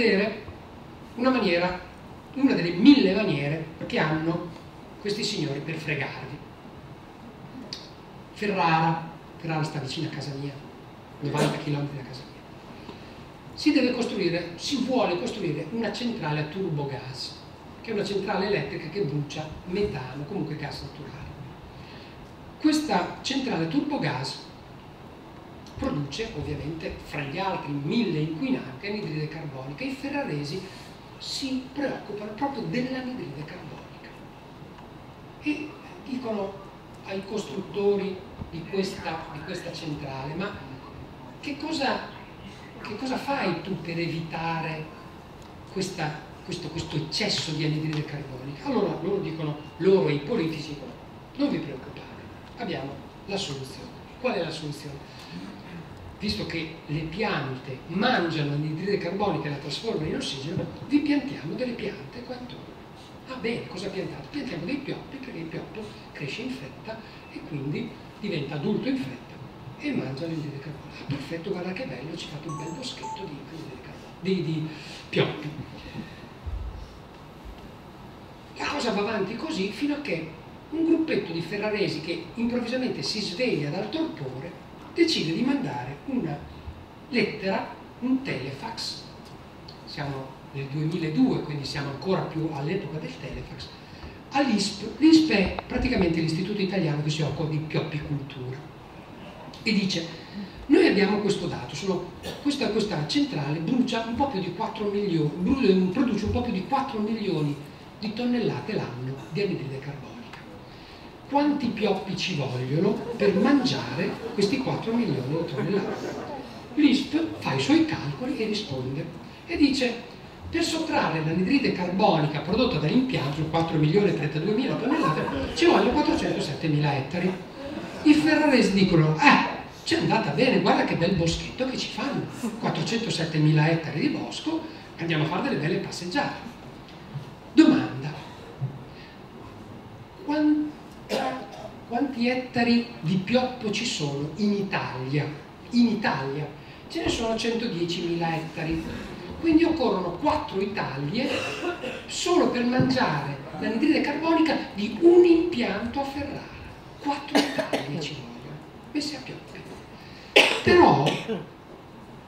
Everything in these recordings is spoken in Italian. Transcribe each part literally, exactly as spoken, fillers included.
Vedere una maniera, una delle mille maniere che hanno questi signori per fregarvi. Ferrara, Ferrara sta vicino a casa mia, novanta chilometri da casa mia. Si deve costruire, si vuole costruire una centrale a turbogas, che è una centrale elettrica che brucia metano, comunque gas naturale. Questa centrale turbogas produce ovviamente, fra gli altri mille inquinanti, anidride carbonica. I ferraresi si preoccupano proprio dell'anidride carbonica e dicono ai costruttori di questa, di questa centrale: ma che cosa, che cosa fai tu per evitare questa, questo, questo eccesso di anidride carbonica? Allora loro dicono, loro e i politici, non vi preoccupate, abbiamo la soluzione. Qual è la soluzione? Visto che le piante mangiano l'anidride carbonica e la trasformano in ossigeno, vi piantiamo delle piante qua intorno. Ah bene, cosa piantate? Piantiamo dei pioppi, perché il pioppo cresce in fretta e quindi diventa adulto in fretta e mangia l'anidride carbonica. Ah, perfetto, guarda che bello, ci fate un bel boschetto di, di, di pioppi. La cosa va avanti così fino a che un gruppetto di ferraresi che improvvisamente si sveglia dal torpore decide di mandare una lettera, un telefax, siamo nel duemiladue, quindi siamo ancora più all'epoca del telefax, all'I S P. L'I S P è praticamente l'Istituto Italiano che si occupa di pioppicoltura e dice: noi abbiamo questo dato, sono, questa, questa centrale brucia un po' più di quattro milioni, produce un po' più di quattro milioni di tonnellate l'anno di anidride carbonica. Quanti pioppi ci vogliono per mangiare questi quattro milioni di tonnellate? L'I S P fa i suoi calcoli e risponde e dice: per sottrarre l'anidride carbonica prodotta dall'impianto, quattro milioni e trentaduemila tonnellate, ci vogliono quattrocentosettemila ettari. I ferraresi dicono: eh, ci è andata bene, guarda che bel boschetto che ci fanno, quattrocentosettemila ettari di bosco, andiamo a fare delle belle passeggiate. Domanda: quanti Quanti ettari di pioppo ci sono in Italia? In Italia ce ne sono centodiecimila ettari, quindi occorrono quattro Italie solo per mangiare l'anidride carbonica di un impianto a Ferrara. Quattro Italie ci vogliono, messi a pioppi. Però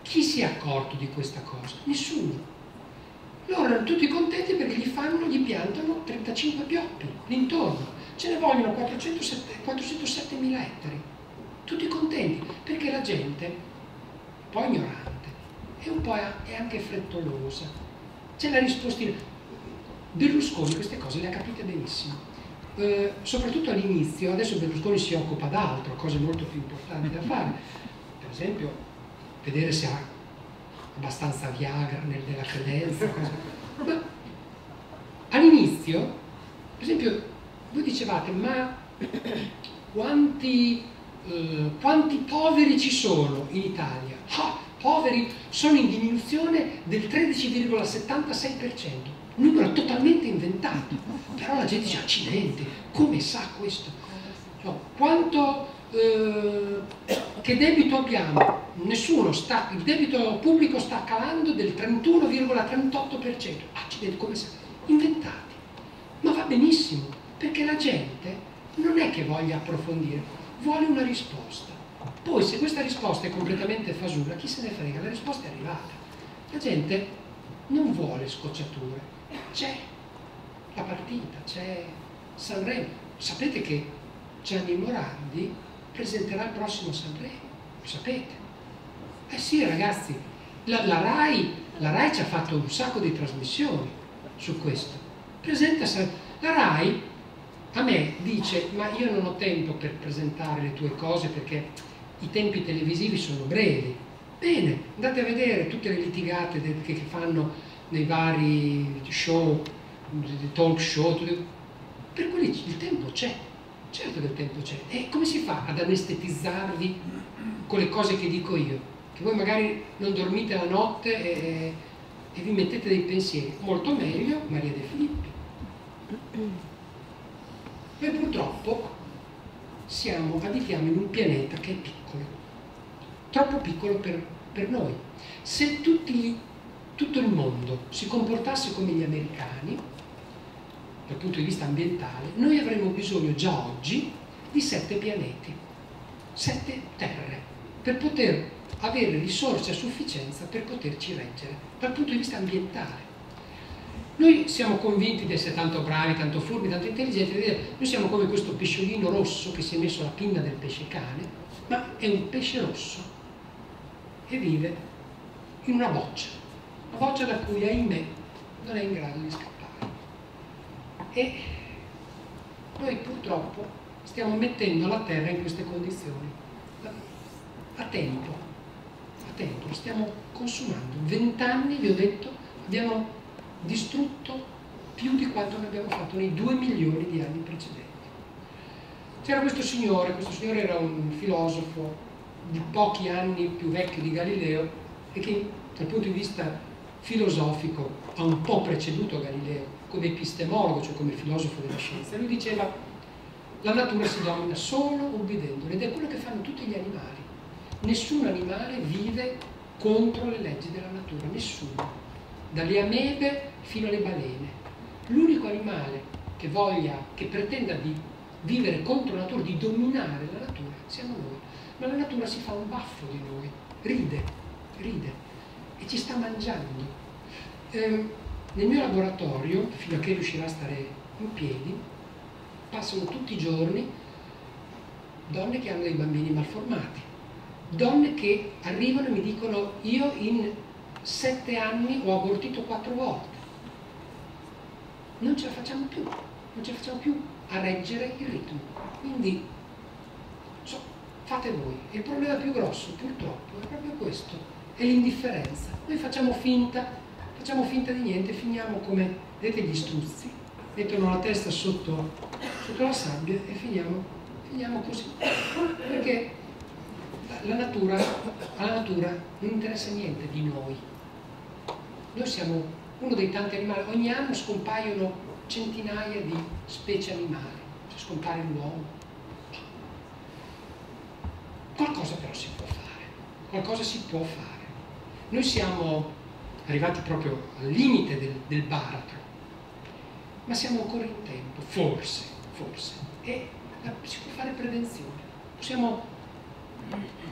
chi si è accorto di questa cosa? Nessuno. Loro erano tutti contenti perché gli fanno, gli piantano trentacinque pioppi l'intorno. Ce ne vogliono quattrocentosettemila ettari, tutti contenti, perché la gente, un po' ignorante e un po' è anche frettolosa, c'è la risposta. Berlusconi queste cose le ha capite benissimo, eh, soprattutto all'inizio. Adesso Berlusconi si occupa d'altro, cose molto più importanti da fare, per esempio vedere se ha abbastanza Viagra nel, nella credenza, cose. Ma all'inizio, per esempio, voi dicevate: ma quanti, eh, quanti poveri ci sono in Italia? Ah, poveri sono in diminuzione del tredici virgola settantasei per cento, numero totalmente inventato, però la gente dice: accidenti, come sa questo? No, quanto, eh, che debito abbiamo? Nessuno, sta, il debito pubblico sta calando del trentuno virgola trentotto per cento, accidenti, come sa? Inventati, ma va benissimo. Perché la gente non è che voglia approfondire, vuole una risposta. Poi se questa risposta è completamente fasulla, chi se ne frega, la risposta è arrivata. La gente non vuole scocciature, c'è la partita, c'è Sanremo. Sapete che Gianni Morandi presenterà il prossimo Sanremo, lo sapete? Eh sì ragazzi, la, la, RAI, la RAI ci ha fatto un sacco di trasmissioni su questo. Presenta la RAI. A me dice: ma io non ho tempo per presentare le tue cose perché i tempi televisivi sono brevi. Bene, andate a vedere tutte le litigate che fanno nei vari show, talk show, per quelli il tempo c'è, certo che il tempo c'è. E come si fa ad anestetizzarvi con le cose che dico io? Che voi magari non dormite la notte e, e vi mettete dei pensieri. Molto meglio Maria De Filippi. Noi purtroppo siamo, abitiamo in un pianeta che è piccolo, troppo piccolo per, per noi. Se tutti, tutto il mondo si comportasse come gli americani dal punto di vista ambientale, noi avremmo bisogno già oggi di sette pianeti, sette terre, per poter avere risorse a sufficienza per poterci reggere dal punto di vista ambientale. Noi siamo convinti di essere tanto bravi, tanto furbi, tanto intelligenti, noi siamo come questo pesciolino rosso che si è messo la pinna del pesce cane, ma è un pesce rosso e vive in una boccia, una boccia da cui, ahimè, non è in grado di scappare. E noi purtroppo stiamo mettendo la terra in queste condizioni a tempo, a tempo, stiamo consumando. Vent'anni, vi ho detto, abbiamo distrutto più di quanto ne abbiamo fatto nei due milioni di anni precedenti. C'era questo signore, questo signore era un filosofo di pochi anni più vecchio di Galileo e che dal punto di vista filosofico ha un po' preceduto Galileo come epistemologo, cioè come filosofo della scienza. Lui diceva: la natura si domina solo ubbidendola, ed è quello che fanno tutti gli animali. Nessun animale vive contro le leggi della natura, nessuno, dalle amebe fino alle balene. L'unico animale che voglia, che pretenda di vivere contro la natura, di dominare la natura, siamo noi. Ma la natura si fa un baffo di noi, ride, ride, e ci sta mangiando. Eh, nel mio laboratorio, fino a che riuscirà a stare in piedi, passano tutti i giorni donne che hanno dei bambini malformati, donne che arrivano e mi dicono: io in sette anni ho abortito quattro volte, non ce la facciamo più, non ce la facciamo più a reggere il ritmo, quindi so, fate voi. Il problema più grosso purtroppo è proprio questo, è l'indifferenza. Noi facciamo finta, facciamo finta di niente, finiamo come, vedete, gli struzzi, mettono la testa sotto, sotto la sabbia e finiamo, finiamo così, perché la natura, alla natura non interessa niente di noi. Noi siamo uno dei tanti animali, ogni anno scompaiono centinaia di specie animali, cioè scompare l'uomo. Qualcosa però si può fare, qualcosa si può fare. Noi siamo arrivati proprio al limite del, del baratro, ma siamo ancora in tempo, forse, forse. E la, si può fare prevenzione, possiamo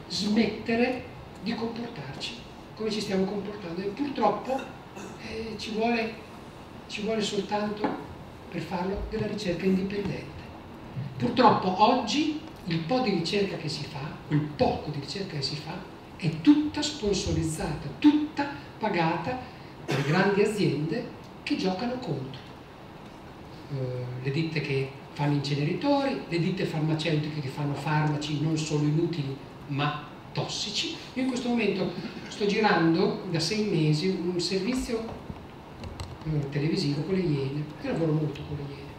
smettere di comportarci come ci stiamo comportando, e purtroppo eh, ci, vuole, ci vuole soltanto, per farlo, della ricerca indipendente. Purtroppo oggi il po' di ricerca che si fa, quel poco di ricerca che si fa, è tutta sponsorizzata, tutta pagata dalle grandi aziende che giocano contro eh, le ditte che fanno inceneritori, le ditte farmaceutiche che fanno farmaci non solo inutili ma tossici. Io in questo momento sto girando da sei mesi un servizio eh, televisivo con le Iene, che lavoro molto con le Iene,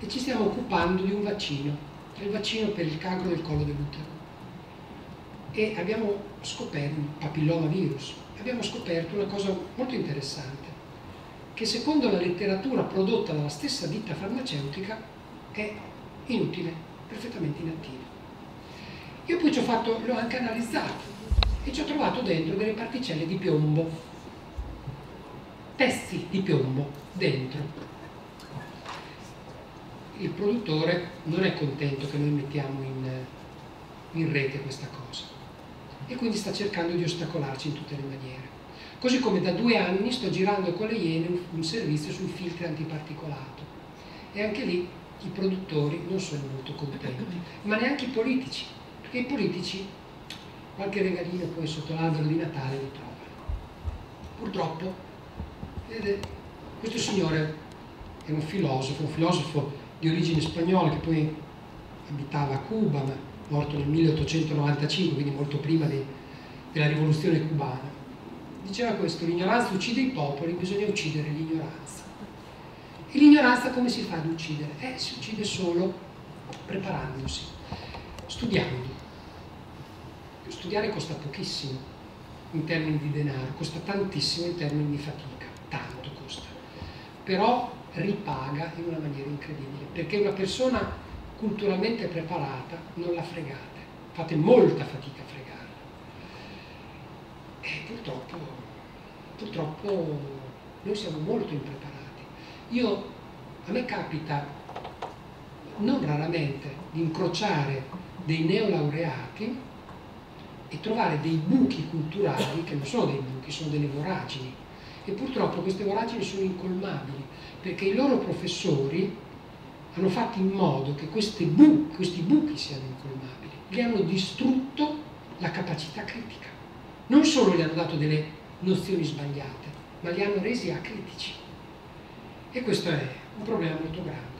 e ci stiamo occupando di un vaccino, il vaccino per il cancro del collo dell'utero, e abbiamo scoperto il papillomavirus, abbiamo scoperto una cosa molto interessante, che secondo la letteratura prodotta dalla stessa ditta farmaceutica è inutile, perfettamente inattiva. Io poi ci ho fatto, l'ho anche analizzato, e ci ho trovato dentro delle particelle di piombo, pezzi di piombo dentro. Il produttore non è contento che noi mettiamo in, in rete questa cosa, e quindi sta cercando di ostacolarci in tutte le maniere. Così come da due anni sto girando con le Iene un servizio sui filtri antiparticolato, e anche lì i produttori non sono molto contenti, ma neanche i politici, perché i politici qualche regalino poi sotto l'albero di Natale li trovano. Purtroppo, vedete, questo signore è un filosofo, un filosofo di origine spagnola che poi abitava a Cuba, ma morto nel milleottocentonovantacinque, quindi molto prima di, della rivoluzione cubana. Diceva questo: l'ignoranza uccide i popoli, bisogna uccidere l'ignoranza. E l'ignoranza come si fa ad uccidere? Eh, si uccide solo preparandosi, studiando. Studiare costa pochissimo in termini di denaro, costa tantissimo in termini di fatica, tanto costa. Però ripaga in una maniera incredibile, perché una persona culturalmente preparata non la fregate, fate molta fatica a fregarla. purtroppo, purtroppo noi siamo molto impreparati. Io, a me capita, non raramente, di incrociare dei neolaureati e trovare dei buchi culturali, che non sono dei buchi, sono delle voragini, e purtroppo queste voragini sono incolmabili, perché i loro professori hanno fatto in modo che questi buchi, questi buchi siano incolmabili, gli hanno distrutto la capacità critica. Non solo gli hanno dato delle nozioni sbagliate, ma li hanno resi acritici. E questo è un problema molto grave.